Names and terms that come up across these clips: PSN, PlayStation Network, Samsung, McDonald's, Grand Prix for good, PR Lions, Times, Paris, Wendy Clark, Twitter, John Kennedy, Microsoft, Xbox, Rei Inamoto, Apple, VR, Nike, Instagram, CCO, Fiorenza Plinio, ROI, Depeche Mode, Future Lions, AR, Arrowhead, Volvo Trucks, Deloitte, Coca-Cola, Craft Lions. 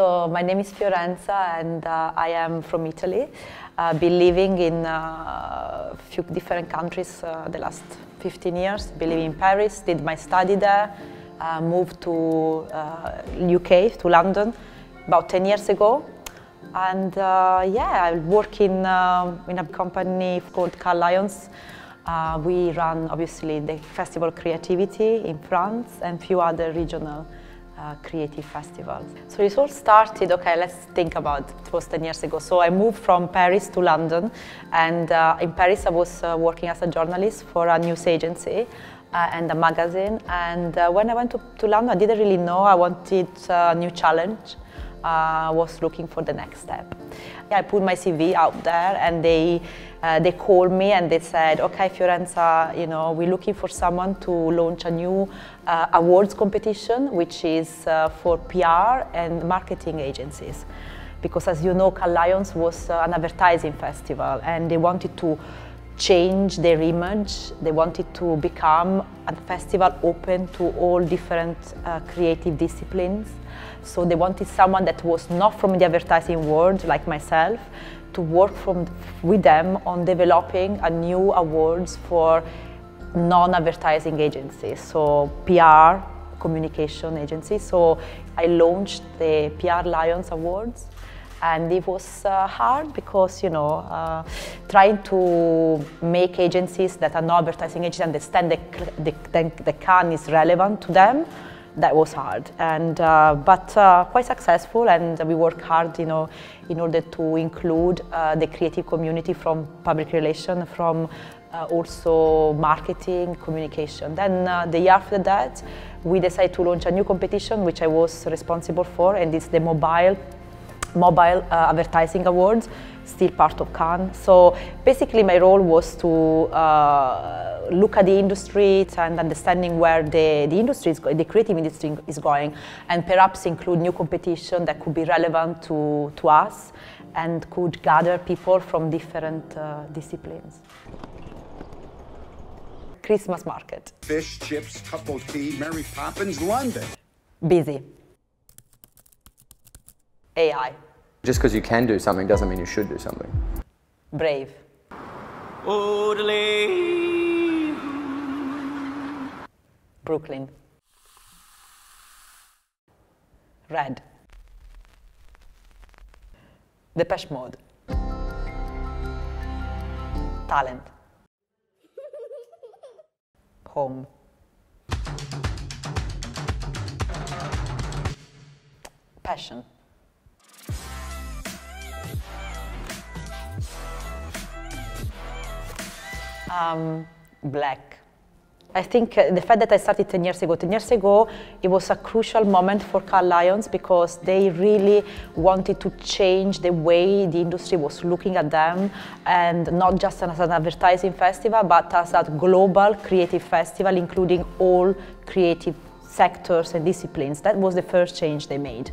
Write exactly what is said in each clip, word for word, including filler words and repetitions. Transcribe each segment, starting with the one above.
So my name is Fiorenza, and uh, I am from Italy. I've uh, been living in a uh, few different countries uh, the last fifteen years. Been living in Paris, did my study there, uh, moved to uh, U K, to London, about ten years ago. And uh, yeah, I work in, uh, in a company called Cannes Lions. Uh, we run, obviously, the Festival of Creativity in France and a few other regional Uh, creative festivals. So it all started, okay, let's think about it. It was ten years ago. So I moved from Paris to London, and uh, in Paris I was uh, working as a journalist for a news agency uh, and a magazine, and uh, when I went to, to London I didn't really know. I wanted a new challenge. I uh, was looking for the next step. Yeah, I put my C V out there, and they uh, they called me and they said, okay, Fiorenza, you know, we're looking for someone to launch a new uh, awards competition, which is uh, for P R and marketing agencies. Because as you know, Cannes Lions was uh, an advertising festival, and they wanted to change their image. They wanted to become a festival open to all different uh, creative disciplines. So they wanted someone that was not from the advertising world, like myself, to work from, with them on developing a new awards for non-advertising agencies, so P R, communication agencies. So I launched the P R Lions Awards. And it was uh, hard because, you know, uh, trying to make agencies that are not advertising agencies understand that the, the, the Cannes is relevant to them, that was hard. And, uh, but uh, quite successful, and we worked hard, you know, in order to include uh, the creative community from public relations, from uh, also marketing, communication. Then uh, the year after that, we decided to launch a new competition, which I was responsible for, and it's the mobile Mobile uh, Advertising Awards, still part of Cannes. So basically my role was to uh, look at the industry and understanding where the, the industry, is the creative industry is going, and perhaps include new competition that could be relevant to, to us and could gather people from different uh, disciplines. Christmas market. Fish, chips, cup of tea, Mary Poppins, London. Busy. A I. Just because you can do something doesn't mean you should do something. Brave. Orderly. Brooklyn. Red. Depeche Mode. Talent. Home. Passion. Um, black. I think uh, the fact that I started ten years ago, ten years ago, it was a crucial moment for Cannes Lions because they really wanted to change the way the industry was looking at them, and not just as an advertising festival, but as a global creative festival, including all creative sectors and disciplines. That was the first change they made.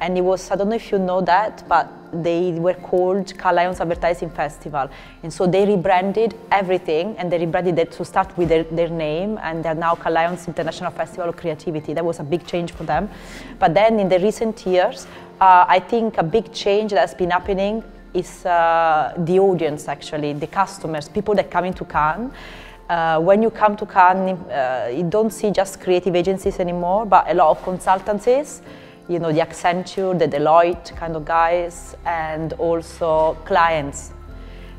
And it was, I don't know if you know that, but they were called Cannes Lions Advertising Festival. And so they rebranded everything, and they rebranded it to start with their, their name, and they're now Cannes Lions International Festival of Creativity. That was a big change for them. But then in the recent years, uh, I think a big change that's been happening is uh, the audience, actually, the customers, people that come into Cannes. Uh, when you come to Cannes, uh, you don't see just creative agencies anymore, but a lot of consultancies. You know, the Accenture, the Deloitte kind of guys, and also clients.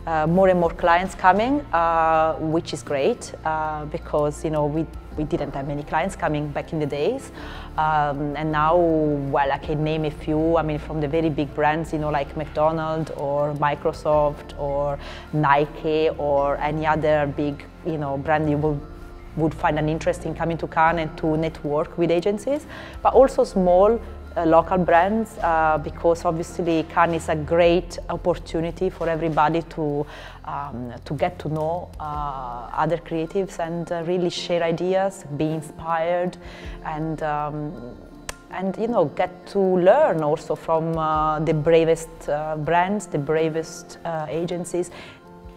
Uh, more and more clients coming, uh, which is great uh, because, you know, we, we didn't have many clients coming back in the days. Um, and now, well, I can name a few, I mean, from the very big brands, you know, like McDonald's or Microsoft or Nike or any other big, you know, brand you will would find an interest in coming to Cannes and to network with agencies, but also small uh, local brands, uh, because obviously Cannes is a great opportunity for everybody to, um, to get to know uh, other creatives and uh, really share ideas, be inspired, and, um, and you know, get to learn also from uh, the bravest uh, brands, the bravest uh, agencies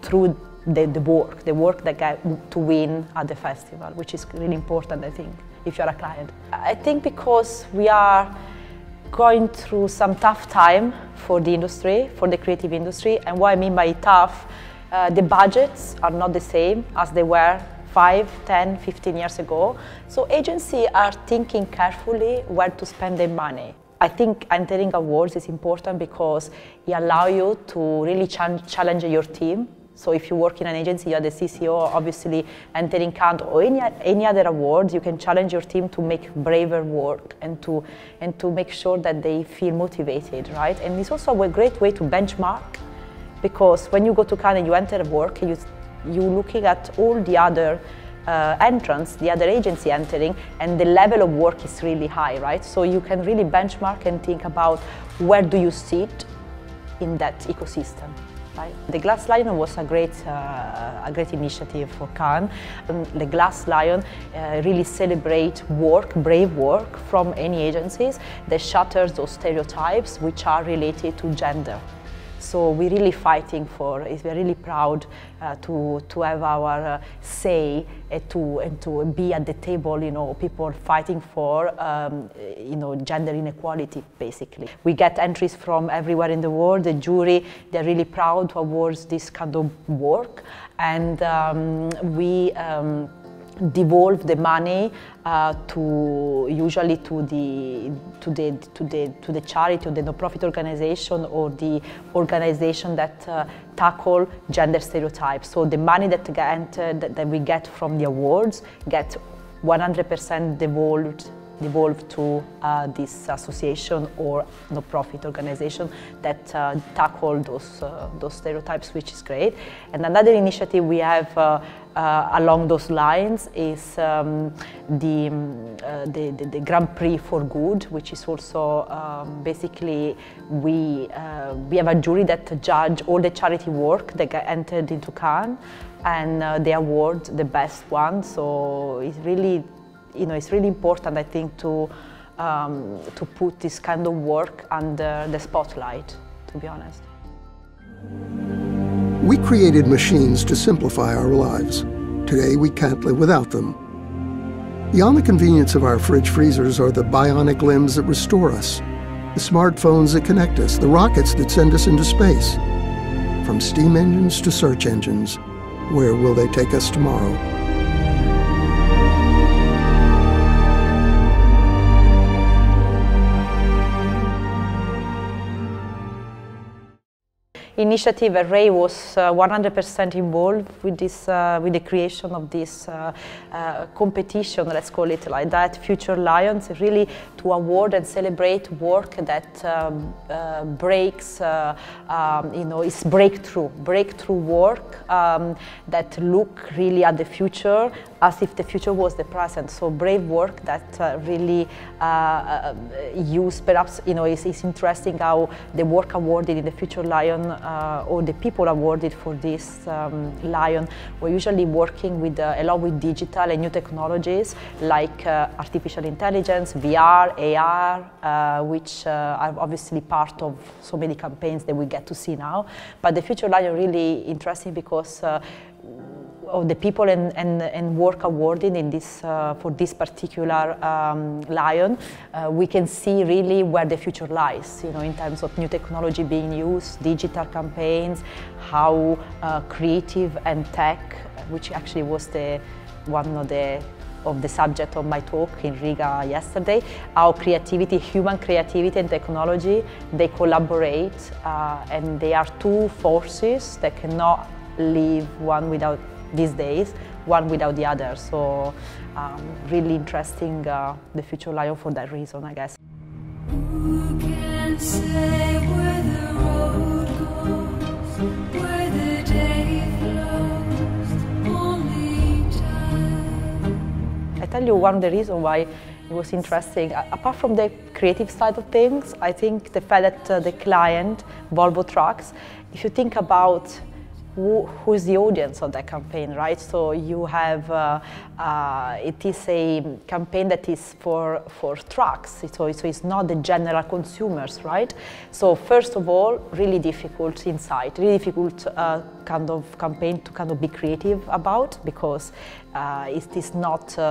through The, the work, the work that got to win at the festival, which is really important, I think, if you're a client. I think because we are going through some tough time for the industry, for the creative industry. And what I mean by tough, uh, the budgets are not the same as they were five, ten, fifteen years ago. So agencies are thinking carefully where to spend their money. I think entering awards is important because it allows you to really challenge your team. So if you work in an agency, you're the C C O, obviously entering Cannes or any, any other awards, you can challenge your team to make braver work and to, and to make sure that they feel motivated, right? And it's also a great way to benchmark, because when you go to Cannes and you enter work, you, you're looking at all the other Uh, entrance, the other agency entering, and the level of work is really high, right? So you can really benchmark and think about where do you sit in that ecosystem, right? The Glass Lion was a great, uh, a great initiative for Cannes. And the Glass Lion uh, really celebrate work, brave work from any agencies that shatters those stereotypes which are related to gender. So we're really fighting for it. We're really proud uh, to, to have our uh, say and to, and to be at the table, you know, people fighting for, um, you know, gender inequality, basically. We get entries from everywhere in the world. The jury, they're really proud to award this kind of work. And um, we um, devolve the money uh, to usually to the to the to the to the charity or the non-profit organization or the organization that uh, tackle gender stereotypes. So the money that get that, that we get from the awards get one hundred percent devolved devolved to uh, this association or non-profit organization that uh, tackle those uh, those stereotypes, which is great. And another initiative we have Uh, Uh, along those lines is um, the, uh, the, the, the Grand Prix for Good, which is also um, basically we, uh, we have a jury that judge all the charity work that got entered into Cannes, and uh, they award the best one. So it's really, you know, it's really important, I think, to, um, to put this kind of work under the spotlight, to be honest. We created machines to simplify our lives. Today, we can't live without them. Beyond the convenience of our fridge freezers are the bionic limbs that restore us, the smartphones that connect us, the rockets that send us into space. From steam engines to search engines, where will they take us tomorrow? Initiative at Rei was one hundred percent uh, involved with this, uh, with the creation of this uh, uh, competition, let's call it like that, Future Lions, really to award and celebrate work that um, uh, breaks, uh, um, you know, it's breakthrough, breakthrough work um, that look really at the future as if the future was the present. So brave work that uh, really uh, uh, use, perhaps, you know, it's, it's interesting how the work awarded in the Future Lion uh, Uh, or the people awarded for this um, Lion were usually working with uh, a lot with digital and new technologies like uh, artificial intelligence, V R, A R, uh, which uh, are obviously part of so many campaigns that we get to see now. But the Future Lion really interesting because uh, of the people and, and, and work awarded in this, uh, for this particular um, Lion, uh, we can see really where the future lies, you know, in terms of new technology being used, digital campaigns, how uh, creative and tech, which actually was the one of the of the subject of my talk in Riga yesterday, how creativity, human creativity and technology, they collaborate uh, and they are two forces that cannot live one without these days, one without the other. So um, really interesting, uh, the Future Lion for that reason, I guess. Who can say where the road goes, where the day flows, only time. I tell you one of the reasons why it was interesting, apart from the creative side of things, I think the fact that uh, the client, Volvo Trucks, if you think about Who, who is the audience of that campaign, right? So you have, uh, uh, it is a campaign that is for, for trucks, so, so it's not the general consumers, right? So first of all, really difficult insight, really difficult uh, kind of campaign to kind of be creative about, because uh, it is not, uh,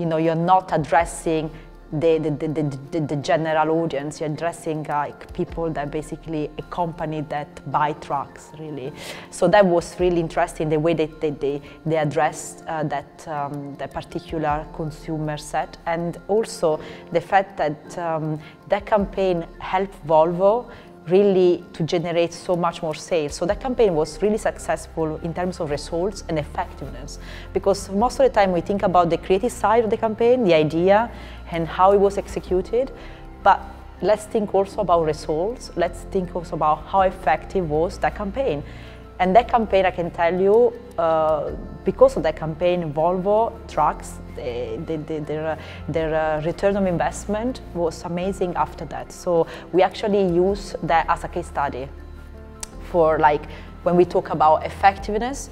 you know, you're not addressing the, the, the, the, the general audience. You're addressing like people that basically a company that buy trucks, really. So that was really interesting, the way that they, they, they addressed uh, that, um, that particular consumer set. And also the fact that um, that campaign helped Volvo really to generate so much more sales. So that campaign was really successful in terms of results and effectiveness, because most of the time we think about the creative side of the campaign, the idea and how it was executed, but let's think also about results. Let's think also about how effective was that campaign. And that campaign, I can tell you, uh, because of that campaign, Volvo Trucks, they, they, they, their, their uh, return on investment was amazing after that. So we actually use that as a case study for like when we talk about effectiveness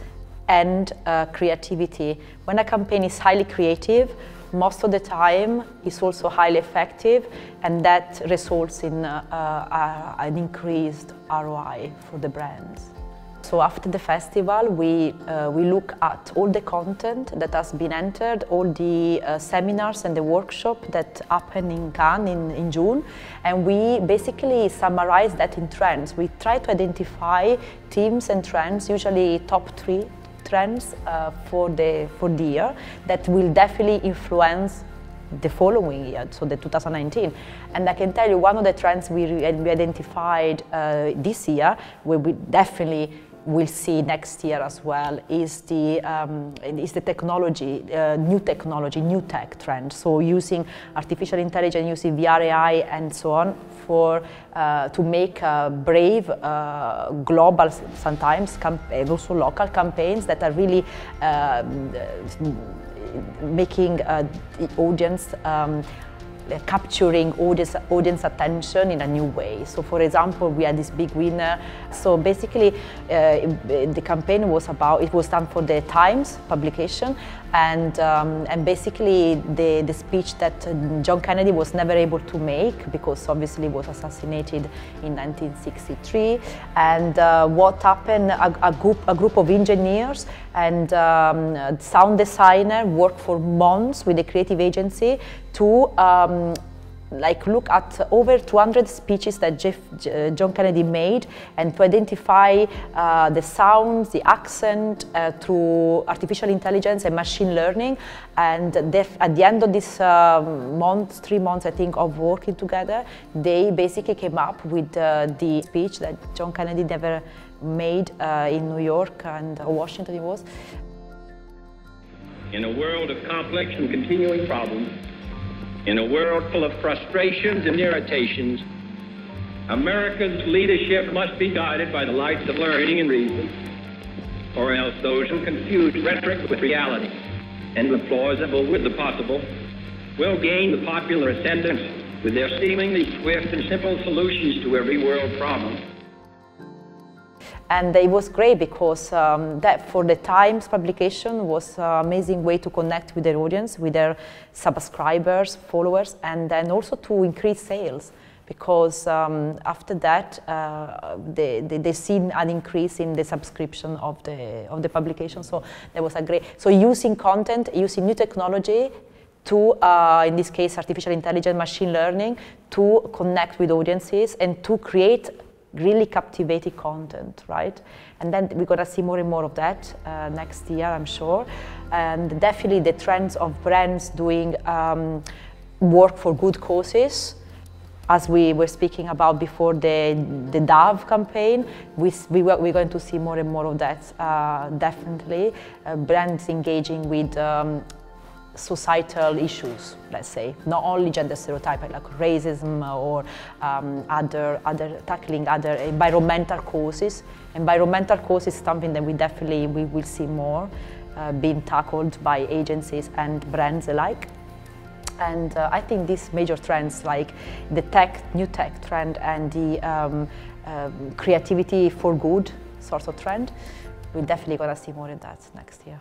and uh, creativity. When a campaign is highly creative, most of the time it's also highly effective, and that results in uh, uh, an increased R O I for the brands. So after the festival, we, uh, we look at all the content that has been entered, all the uh, seminars and the workshop that happened in Cannes in, in June, and we basically summarize that in trends. We try to identify themes and trends, usually top three trends uh, for, the, for the year, that will definitely influence the following year, so the two thousand nineteen. And I can tell you one of the trends we, we identified uh, this year, where we definitely we'll see next year as well, is the um, is the technology, uh, new technology, new tech trend. So using artificial intelligence, using V R, A I, and so on, for uh, to make uh, brave, uh, global, sometimes and also local campaigns that are really uh, making uh, the audience. Um, capturing audience, audience attention in a new way. So for example, we had this big winner. So basically uh, the campaign was about, it was done for the Times publication, and, um, and basically the, the speech that John Kennedy was never able to make because obviously was assassinated in nineteen sixty-three. And uh, what happened, a, a, group, a group of engineers and um, sound designer worked for months with a creative agency to um, like look at over two hundred speeches that Jeff, uh, John Kennedy made, and to identify uh, the sounds, the accent uh, through artificial intelligence and machine learning. And at the end of this uh, month, three months I think, of working together, they basically came up with uh, the speech that John Kennedy never made uh, in New York and uh, Washington it was. In a world of complex and continuing problems, in a world full of frustrations and irritations, America's leadership must be guided by the lights of learning and reason, or else those who confuse rhetoric with reality and the plausible with the possible will gain the popular ascendance with their seemingly swift and simple solutions to every world problem. And it was great because um, that for the Times publication was an amazing way to connect with their audience, with their subscribers, followers, and then also to increase sales. Because um, after that, uh, they, they, they've seen an increase in the subscription of the, of the publication. So that was a great, so using content, using new technology, to, uh, in this case, artificial intelligence, machine learning, to connect with audiences and to create really captivating content, right? And then we're gonna see more and more of that uh, next year, I'm sure. And definitely the trends of brands doing um, work for good causes. As we were speaking about before the, the Dove campaign, we, we were, we're going to see more and more of that, uh, definitely. Uh, brands engaging with um, societal issues, let's say, not only gender stereotyping like racism or um, other, other tackling other environmental causes. Environmental causes is something that we definitely we will see more uh, being tackled by agencies and brands alike. And uh, I think these major trends, like the tech, new tech trend, and the um, uh, creativity for good sort of trend, we're definitely gonna see more of that next year.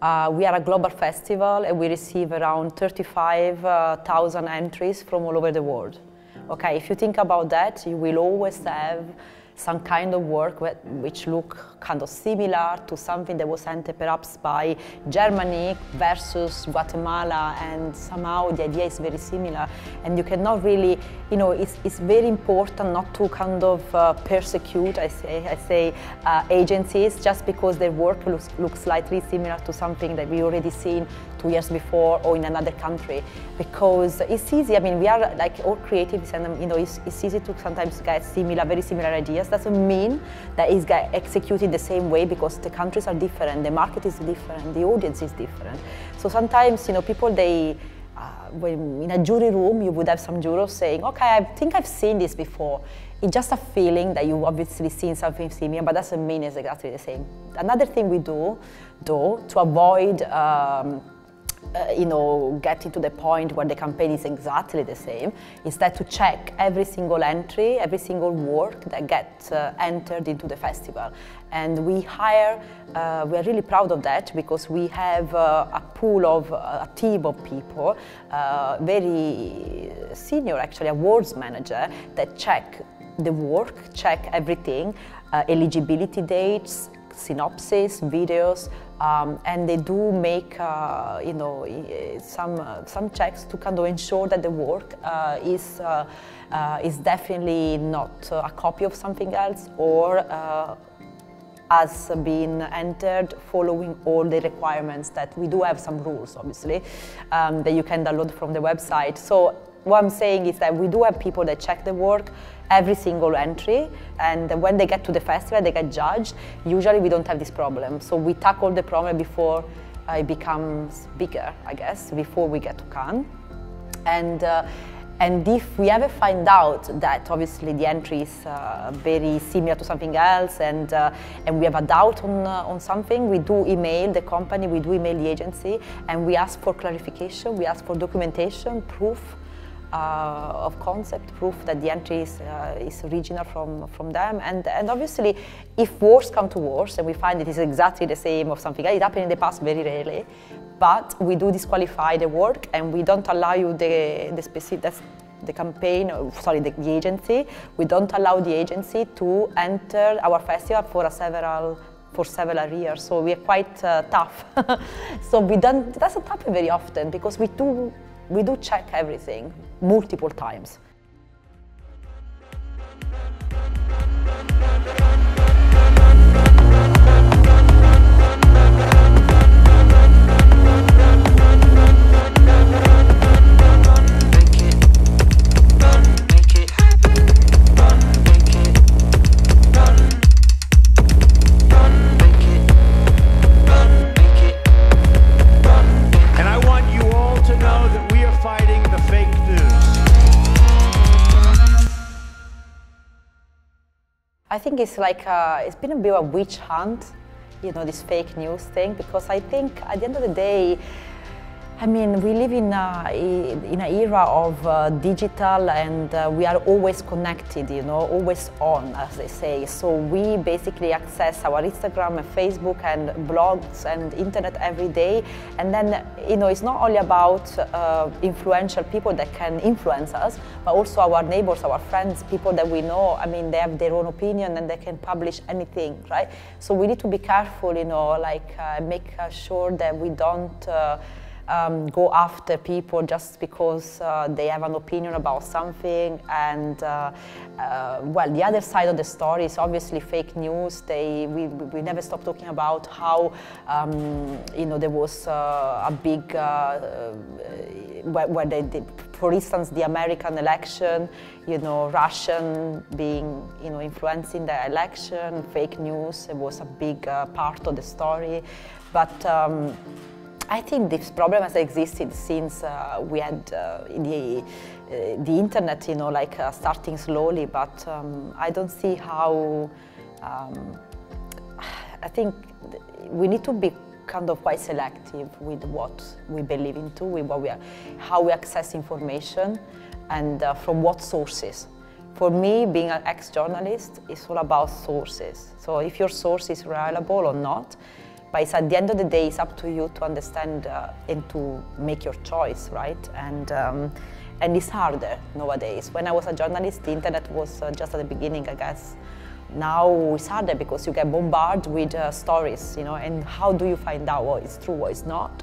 Uh, we are a global festival and we receive around thirty-five thousand entries from all over the world. Okay, if you think about that, you will always have some kind of work which look kind of similar to something that was sent perhaps by Germany versus Guatemala, and somehow the idea is very similar. And you cannot really, you know, it's, it's very important not to kind of uh, persecute, I say, I say uh, agencies just because their work looks, looks slightly similar to something that we already seen two years before or in another country, because it's easy. I mean, we are like all creatives, and you know, it's, it's easy to sometimes get similar, very similar ideas. Doesn't mean that it's executed the same way, because the countries are different, the market is different, the audience is different. So sometimes, you know, people they. Uh, when in a jury room, you would have some jurors saying, okay, I think I've seen this before. It's just a feeling that you've obviously seen something similar, but doesn't mean it's exactly the same. Another thing we do, though, to avoid um, Uh, you know, getting to the point where the campaign is exactly the same, instead to check every single entry, every single work that gets uh, entered into the festival. And we hire, uh, we are really proud of that, because we have uh, a pool of, uh, a team of people, uh, very senior actually, awards manager, that check the work, check everything, uh, eligibility dates, synopsis, videos, um, and they do make uh, you know some uh, some checks to kind of ensure that the work uh, is uh, uh, is definitely not uh, a copy of something else, or uh, has been entered following all the requirements that we do have. Some rules, obviously, um, that you can download from the website. So what I'm saying is that we do have people that check the work, every single entry, and when they get to the festival, they get judged. Usually we don't have this problem. So we tackle the problem before it becomes bigger, I guess, before we get to Cannes. And, uh, and if we ever find out that obviously the entry is uh, very similar to something else, and, uh, and we have a doubt on, uh, on something, we do email the company, we do email the agency, and we ask for clarification, we ask for documentation, proof, Uh, of concept, proof that the entry is, uh, is original from, from them. And, and obviously, if worse come to worse and we find it is exactly the same or something, it happened in the past very rarely, but we do disqualify the work, and we don't allow you the, the specific, that's the campaign, sorry, the, the agency, we don't allow the agency to enter our festival for a several for several years, so we are quite uh, tough. So we don't, it doesn't happen very often, because we do We do check everything multiple times. I think it's like a, it's been a bit of a witch hunt, you know, this fake news thing, because I think at the end of the day, I mean, we live in a, in an era of uh, digital, and uh, we are always connected, you know, always on, as they say. So we basically access our Instagram and Facebook and blogs and internet every day. And then, you know, it's not only about uh, influential people that can influence us, but also our neighbors, our friends, people that we know. I mean, they have their own opinion and they can publish anything, right? So we need to be careful, you know, like uh, make sure that we don't uh, Um, go after people just because uh, they have an opinion about something. And uh, uh, well, the other side of the story is obviously fake news. They we, we never stop talking about how um, you know there was uh, a big uh, uh, where, where they did, for instance, the American election, you know, Russian being, you know, influencing the election. Fake news, it was a big uh, part of the story, but. Um, I think this problem has existed since uh, we had uh, the, uh, the internet, you know, like uh, starting slowly, but um, I don't see how, um, I think we need to be kind of quite selective with what we believe into, with what we are, how we access information, and uh, from what sources. For me, being an ex-journalist, it's all about sources. So if your source is reliable or not, but it's at the end of the day, it's up to you to understand uh, and to make your choice, right? And um, and it's harder nowadays. When I was a journalist, the internet was uh, just at the beginning, I guess. Now it's harder because you get bombarded with uh, stories, you know, and how do you find out what is true, what is not?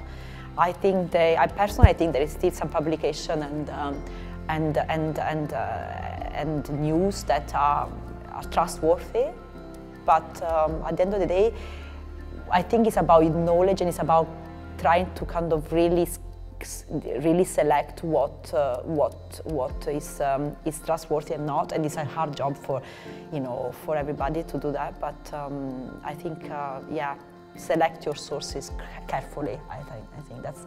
I think they, I personally think there is still some publication and um, and and and uh, and news that are, are trustworthy, but um, at the end of the day, I think it's about knowledge and it's about trying to kind of really really select what uh, what what is um, is trustworthy and not, and it's a hard job for you know for everybody to do that. But um, I think uh, yeah, select your sources carefully. I think I think that's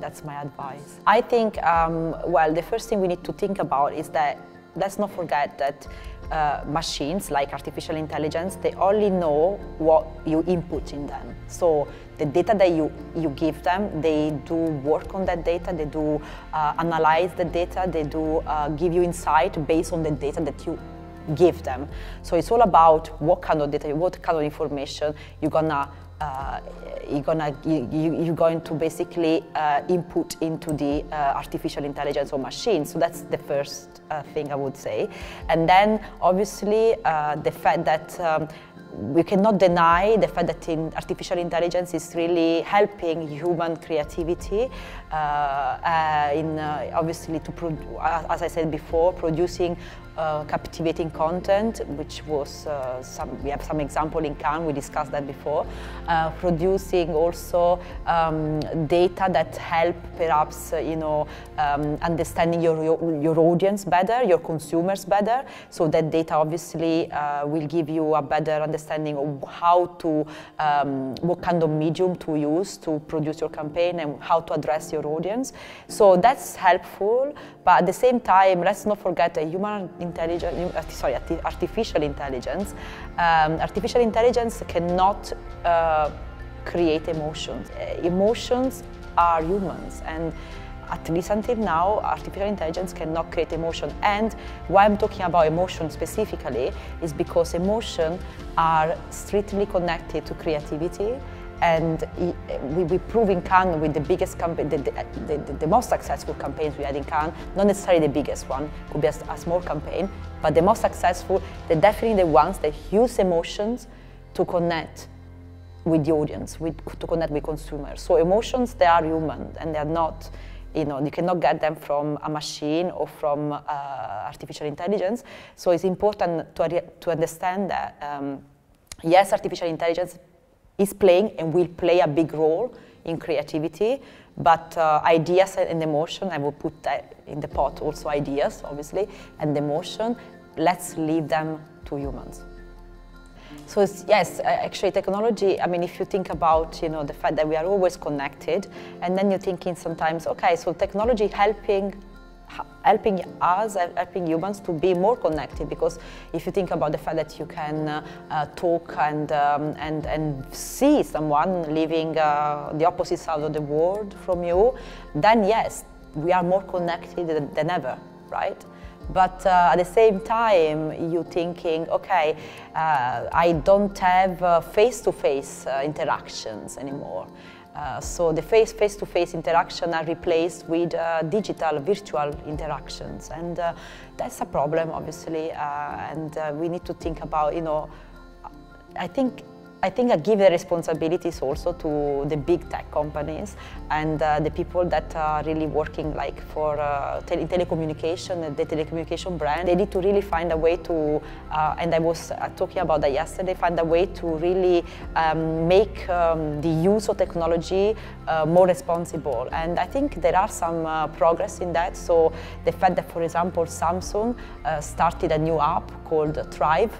that's my advice. I think um, well, the first thing we need to think about is that let's not forget that uh, machines like artificial intelligence, they only know what you input in them. So the data that you, you give them, they do work on that data, they do uh, analyze the data, they do uh, give you insight based on the data that you give them. So it's all about what kind of data, what kind of information you're gonna Uh, you're, gonna, you, you, you're going to basically uh, input into the uh, artificial intelligence or machine. So that's the first uh, thing I would say. And then obviously uh, the fact that um, we cannot deny the fact that in artificial intelligence is really helping human creativity uh, uh, in uh, obviously to produ- as I said before, producing uh, captivating content, which was uh, some we have some example in Cannes, we discussed that before, uh, producing also um, data that help perhaps uh, you know um, understanding your, your your audience better, your consumers better. So that data obviously uh, will give you a better understanding understanding of how to, um, what kind of medium to use to produce your campaign and how to address your audience. So that's helpful, but at the same time, let's not forget that human intelligence, sorry, artificial intelligence, um, artificial intelligence cannot uh, create emotions. Emotions are humans, and at least until now, artificial intelligence cannot create emotion. And why I'm talking about emotion specifically is because emotion are strictly connected to creativity. And we, we prove in Cannes with the biggest campaign, the, the, the, the most successful campaigns we had in Cannes, not necessarily the biggest one, could be a, a small campaign, but the most successful, they're definitely the ones that use emotions to connect with the audience, with, to connect with consumers. So emotions, they are human and they are not, you know, you cannot get them from a machine or from uh, artificial intelligence. So it's important to, to understand that, um, yes, artificial intelligence is playing and will play a big role in creativity, but uh, ideas and emotion, I will put that in the pot, also ideas, obviously, and emotion, let's leave them to humans. So it's, yes, actually technology, I mean, if you think about, you know, the fact that we are always connected, and then you're thinking sometimes, okay, so technology helping helping us, helping humans to be more connected, because if you think about the fact that you can uh, uh, talk and, um, and, and see someone living uh, the opposite side of the world from you, then yes, we are more connected than, than ever, right? But uh, at the same time, you're thinking, okay, uh, I don't have uh, face-to-face uh, interactions anymore. Uh, so the face, face-to-face interaction are replaced with uh, digital, virtual interactions. And uh, that's a problem, obviously. Uh, and uh, we need to think about, you know, I think I think I give the responsibilities also to the big tech companies and uh, the people that are really working like for uh, tele telecommunication, and the telecommunication brand. They need to really find a way to, uh, and I was uh, talking about that yesterday, find a way to really um, make um, the use of technology uh, more responsible. And I think there are some uh, progress in that. So the fact that, for example, Samsung uh, started a new app called Tribe,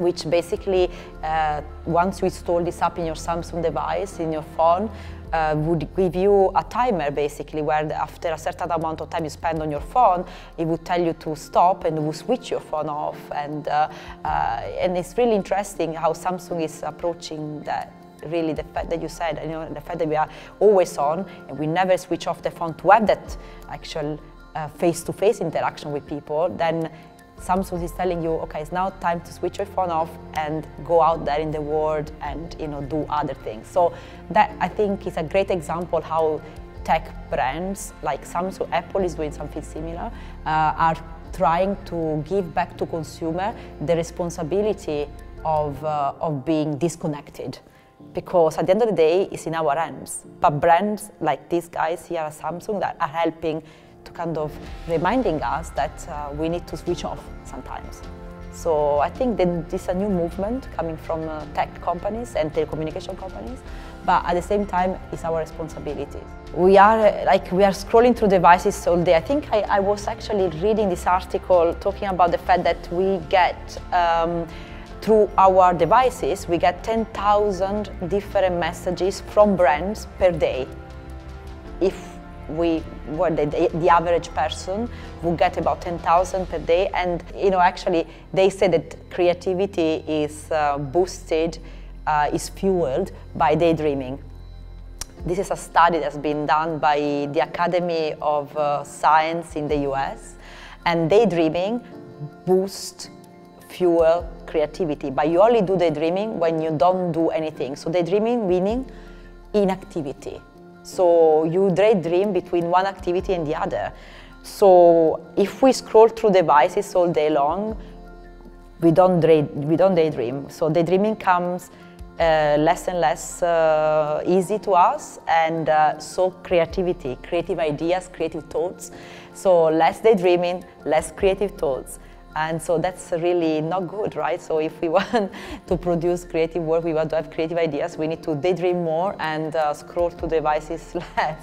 which basically, uh, once you install this app in your Samsung device, in your phone, uh, would give you a timer, basically, where after a certain amount of time you spend on your phone, it would tell you to stop and it would switch your phone off. And, uh, uh, and it's really interesting how Samsung is approaching that. Really, the fact that you said, you know, the fact that we are always on and we never switch off the phone to have that actual uh, face-to-face interaction with people, then Samsung is telling you, okay, it's now time to switch your phone off and go out there in the world and, you know, do other things. So that, I think, is a great example how tech brands like Samsung, Apple is doing something similar, uh, are trying to give back to consumer the responsibility of, uh, of being disconnected. Because at the end of the day, it's in our hands. But brands like these guys here at Samsung that are helping to kind of reminding us that uh, we need to switch off sometimes. So I think that this is a new movement coming from uh, tech companies and telecommunication companies, but at the same time, it's our responsibility. We are uh, like we are scrolling through devices all day. I think I, I was actually reading this article talking about the fact that we get um, through our devices, we get ten thousand different messages from brands per day. If we were the, the average person would get about ten thousand per day, and you know actually they say that creativity is uh, boosted, uh, is fueled by daydreaming. This is a study that's been done by the Academy of uh, Science in the U S, and daydreaming boosts fuel creativity, but you only do daydreaming when you don't do anything. So daydreaming meaning inactivity. So you daydream between one activity and the other. So if we scroll through devices all day long, we don't, we don't daydream. So daydreaming comes uh, less and less uh, easy to us, and uh, so creativity, creative ideas, creative thoughts. So less daydreaming, less creative thoughts. And so that's really not good, right? So if we want to produce creative work, we want to have creative ideas, we need to daydream more and uh, scroll to devices less.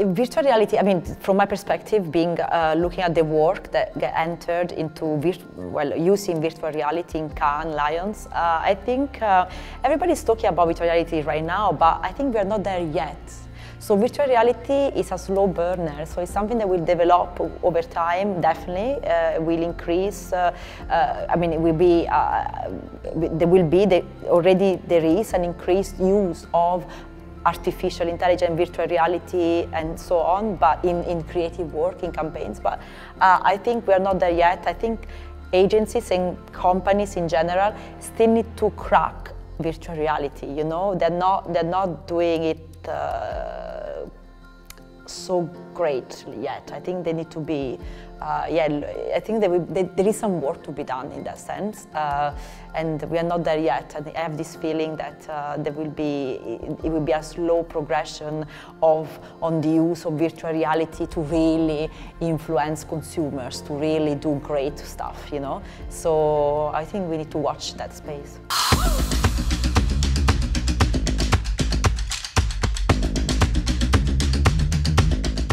In virtual reality, I mean, from my perspective, being uh, looking at the work that get entered into, well, using virtual reality in Cannes Lions, uh, I think uh, everybody's talking about virtual reality right now, but I think we're not there yet. So virtual reality is a slow burner, so it's something that will develop over time, definitely. Uh, will increase, uh, uh, I mean, it will be, uh, there will be, the, already there is an increased use of artificial intelligence, virtual reality, and so on, but in, in creative work, in campaigns. But uh, I think we're not there yet. I think agencies and companies in general still need to crack virtual reality, you know? They're not, they're not doing it Uh, so great yet. I think they need to be, uh, yeah, I think there, will, there, there is some work to be done in that sense, uh, and we are not there yet. And I have this feeling that uh, there will be, it, it will be a slow progression of, on the use of virtual reality to really influence consumers, to really do great stuff, you know? So I think we need to watch that space.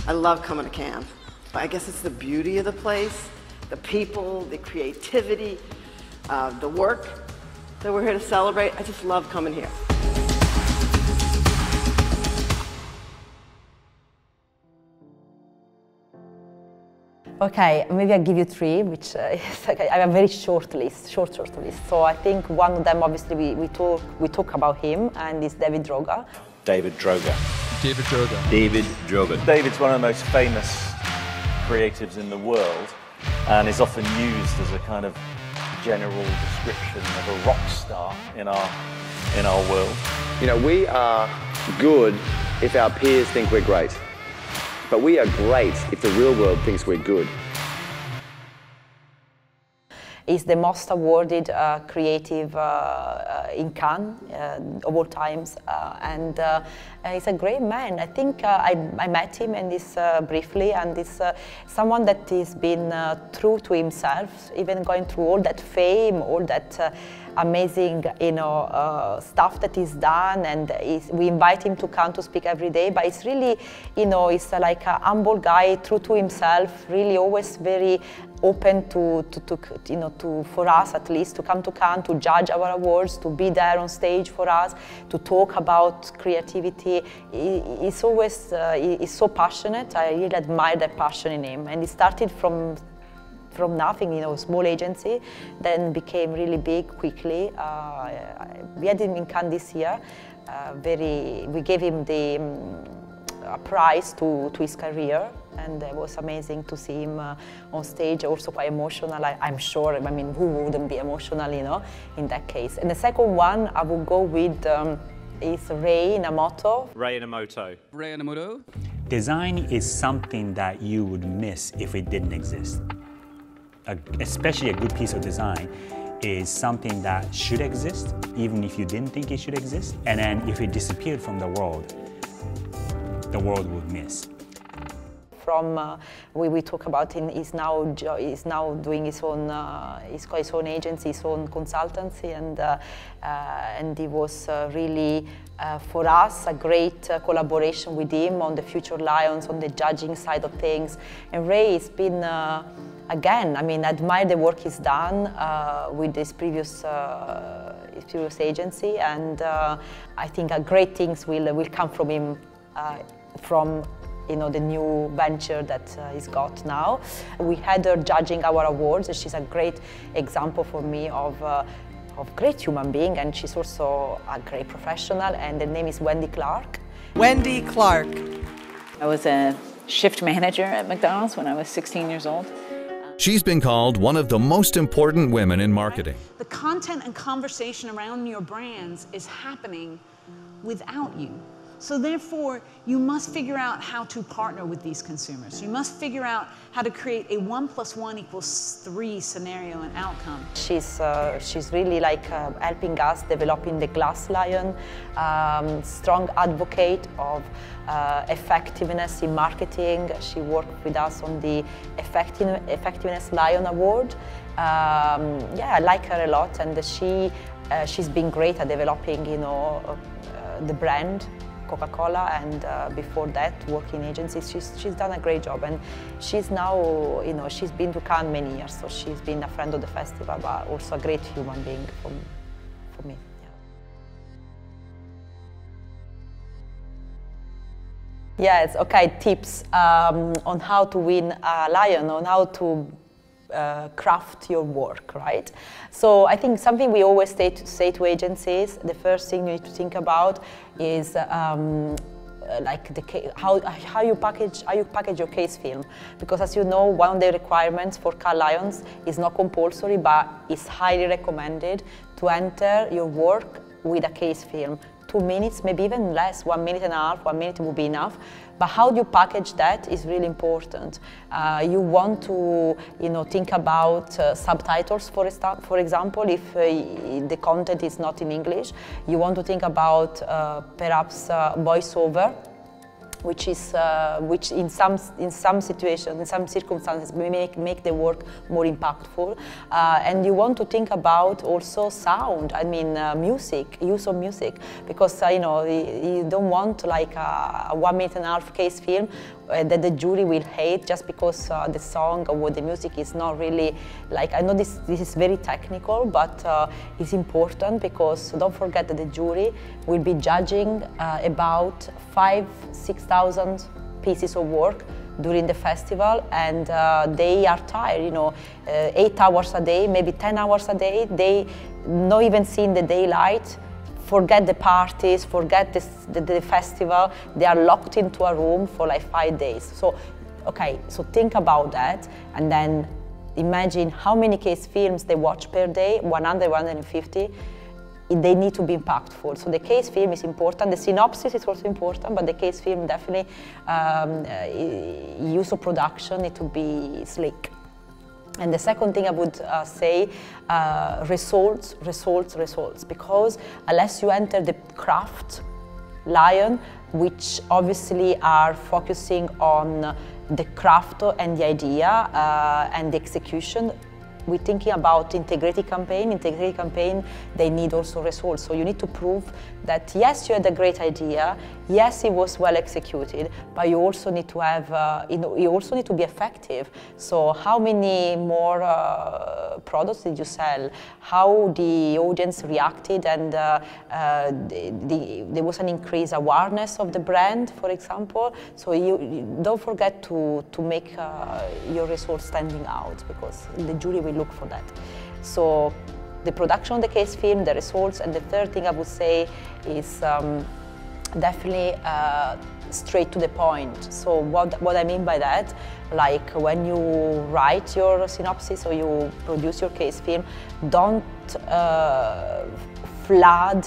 I love coming to Cannes. I guess it's the beauty of the place, the people, the creativity, uh, the work that we're here to celebrate. I just love coming here. Okay, maybe I'll give you three, which uh, is like, I have a very short list, short, short list. So I think one of them, obviously, we, we, talk, we talk about him, and it's David Droga. David Droga. David Droga. David Droga. David's one of the most famous creatives in the world, and is often used as a kind of general description of a rock star in our, in our world. You know, we are good if our peers think we're great. But we are great if the real world thinks we're good. He's the most awarded uh, creative uh, uh, in Cannes uh, of all times, uh, and uh, he's a great man. I think uh, I, I met him and this uh, briefly, and he's uh, someone that has been uh, true to himself, even going through all that fame, all that uh, amazing, you know, uh, stuff that is done, and is, we invite him to come to speak every day. But it's really, you know, he's uh, like a humble guy, true to himself, really always very open to, to, to, you know, to, for us at least, to come to Cannes, to judge our awards, to be there on stage for us, to talk about creativity. He, he's always, uh, he, he's so passionate. I really admire that passion in him, and he started from from nothing, you know, small agency, then became really big quickly. Uh, we had him in Cannes this year. Uh, very, we gave him the um, a prize to, to his career, and it was amazing to see him uh, on stage, also quite emotional, I, I'm sure. I mean, who wouldn't be emotional, you know, in that case. And the second one I would go with um, is Rei Inamoto. Rei Inamoto. Rei Inamoto. Design is something that you would miss if it didn't exist. a, especially a good piece of design, is something that should exist, even if you didn't think it should exist. And then if it disappeared from the world, the world would miss. From uh, we, we talk about in is now is now doing his own uh, his, his own agency, his own consultancy, and uh, uh, and he was uh, really uh, for us a great uh, collaboration with him on the Future Lions, on the judging side of things. And Rei has been. Uh, Again, I mean, I admire the work he's done uh, with his previous, uh, his previous agency, and uh, I think uh, great things will will come from him, uh, from you know the new venture that uh, he's got now. We had her judging our awards, and she's a great example for me of. Uh, of great human being, and she's also a great professional, and the name is Wendy Clark. Wendy Clark. I was a shift manager at McDonald's when I was sixteen years old. She's been called one of the most important women in marketing. The content and conversation around your brands is happening without you. So therefore, you must figure out how to partner with these consumers. You must figure out how to create a one plus one equals three scenario and outcome. She's, uh, she's really like uh, helping us developing the Glass Lion, um, strong advocate of Uh, effectiveness in marketing. She worked with us on the Effective, Effectiveness Lion Award. Um, yeah, I like her a lot, and she, uh, she's been great at developing, you know, uh, the brand, Coca-Cola, and uh, before that, working agencies. She's, she's done a great job, and she's now, you know, she's been to Cannes many years, so she's been a friend of the festival, but also a great human being for, for me. Yes, okay, tips um, on how to win a lion, on how to uh, craft your work, right? So I think something we always say to, say to agencies, the first thing you need to think about is um, like the, how, how, you package, how you package your case film. Because as you know, one of the requirements for Cannes Lions is not compulsory, but it's highly recommended to enter your work with a case film. Two minutes, maybe even less, one minute and a half, one minute would be enough. But how you package that is really important. Uh, you want to, you know, think about uh, subtitles, for, for example, if uh, the content is not in English. You want to think about uh, perhaps uh, voiceover, which is, uh, which in some in some situations, in some circumstances, may make make the work more impactful. Uh, and you want to think about also sound. I mean, uh, music, use of music, because uh, you know you, you don't want like a, a one minute and a half case film uh, that the jury will hate just because uh, the song or the music is not really like. I know this this is very technical, but uh, it's important because don't forget that the jury will be judging uh, about five, six. thousand pieces of work during the festival, and uh, they are tired, you know, uh, eight hours a day, maybe ten hours a day, they not even seeing the daylight, forget the parties, forget this, the, the festival, they are locked into a room for like five days. So, okay, so think about that, and then imagine how many case films they watch per day, one hundred, one hundred fifty. They need to be impactful. So the case film is important, the synopsis is also important, but the case film definitely, um, uh, use of production, it will be slick. And the second thing I would uh, say, uh, results, results, results, because unless you enter the Craft Lion, which obviously are focusing on the craft and the idea uh, and the execution, we're thinking about integrated campaign. Integrated campaign, they need also results. So you need to prove that yes, you had a great idea, yes, it was well executed, but you also need to have, uh, you know, you also need to be effective. So how many more uh, products did you sell? How the audience reacted, and uh, uh, the, the, there was an increased awareness of the brand, for example. So you, you don't forget to to make uh, your results standing out, because the jury will look for that. So the production of the case film, the results, and the third thing I would say is um, definitely uh, straight to the point. So what, what I mean by that, like when you write your synopsis or you produce your case film, don't uh, flood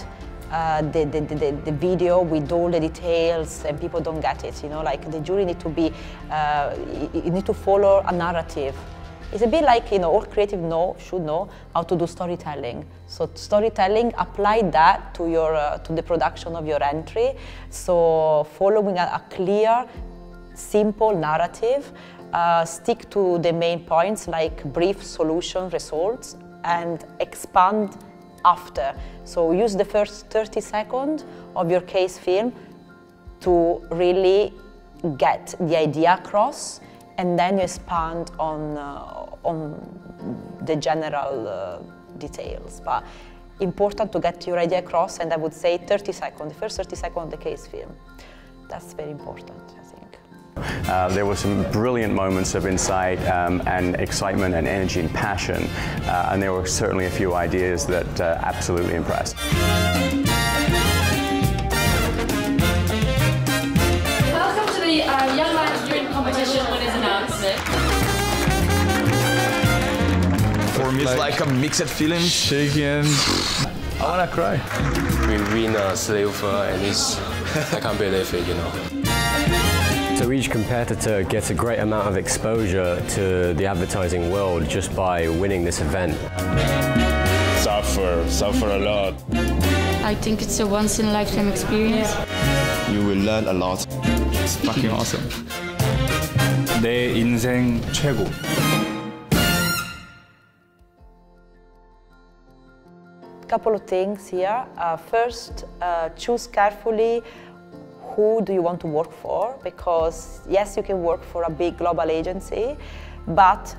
Uh, the, the, the, the video with all the details, and people don't get it, you know, like the jury need to be, uh, you need to follow a narrative. It's a bit like, you know, all creative know, should know how to do storytelling. So storytelling, apply that to, your, uh, to the production of your entry. So following a, a clear, simple narrative, uh, stick to the main points like brief, solution, results, and expand after. So use the first thirty seconds of your case film to really get the idea across, and then you expand on, uh, on the general uh, details. But important to get your idea across, and I would say thirty seconds, the first thirty seconds of the case film. That's very important, I think. Uh, there were some brilliant moments of insight um, and excitement and energy and passion, uh, and there were certainly a few ideas that uh, absolutely impressed. Welcome to the uh, Young Lions Dream Competition Winners Announcement. For me, it's like, like a mixed feeling. Shaking. I wanna cry. We win a silver, and it's I can't believe it, you know. So each competitor gets a great amount of exposure to the advertising world just by winning this event. Suffer, suffer a lot. I think it's a once-in-a-lifetime experience. You will learn a lot. It's fucking awesome. 내 인생 최고. Couple of things here. Uh, first, uh, choose carefully. Who do you want to work for? Because yes, you can work for a big global agency, but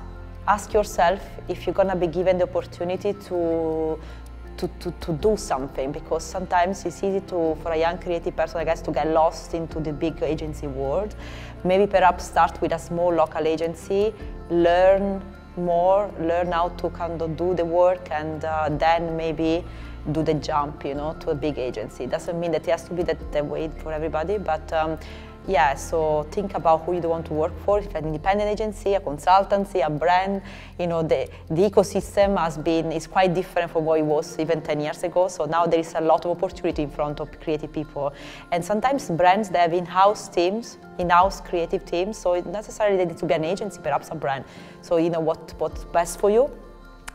ask yourself if you're gonna be given the opportunity to, to, to, to do something, because sometimes it's easy to, for a young creative person, I guess, to get lost into the big agency world. Maybe perhaps start with a small local agency, learn more, learn how to kind of do the work, and uh, then maybe do the jump, you know, to a big agency. Doesn't mean that it has to be that, that way for everybody, but um, yeah, so think about who you want to work for. If an independent agency, a consultancy, a brand, you know, the, the ecosystem has been, is quite different from what it was even ten years ago, so now there is a lot of opportunity in front of creative people. And sometimes brands, they have in-house teams, in-house creative teams, so it necessarily they need to be an agency, perhaps a brand. So you know what, what's best for you.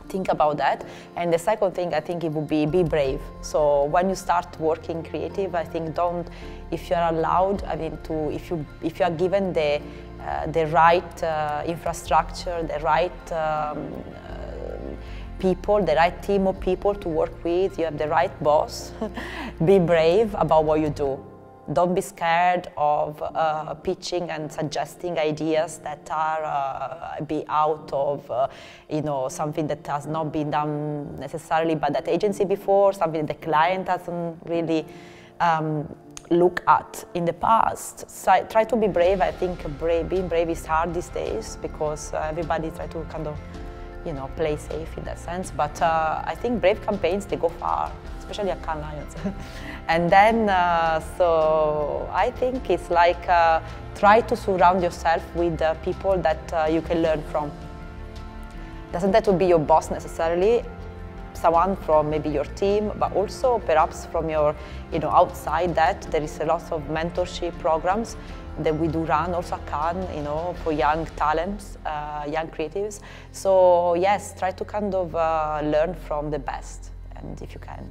Think about that. And the second thing, I think it would be be brave. So when you start working creative, I think don't, if you're allowed, I mean, to, if you if you are given the uh, the right uh, infrastructure, the right um, uh, people, the right team of people to work with, you have the right boss. Be brave about what you do. Don't be scared of uh, pitching and suggesting ideas that are uh, be out of, uh, you know, something that has not been done necessarily by that agency before, something the client hasn't really um, looked at in the past. So try to be brave. I think brave, being brave is hard these days because uh, everybody try to kind of, you know, play safe in that sense. But uh, I think brave campaigns, they go far, especially at Cannes Lions. And then, uh, so I think it's like uh, try to surround yourself with uh, people that uh, you can learn from. Doesn't that to be your boss necessarily? Someone from maybe your team, but also perhaps from your, you know, outside that. There is a lot of mentorship programs that we do run also at Cannes, you know, for young talents, uh, young creatives. So yes, try to kind of uh, learn from the best, and if you can.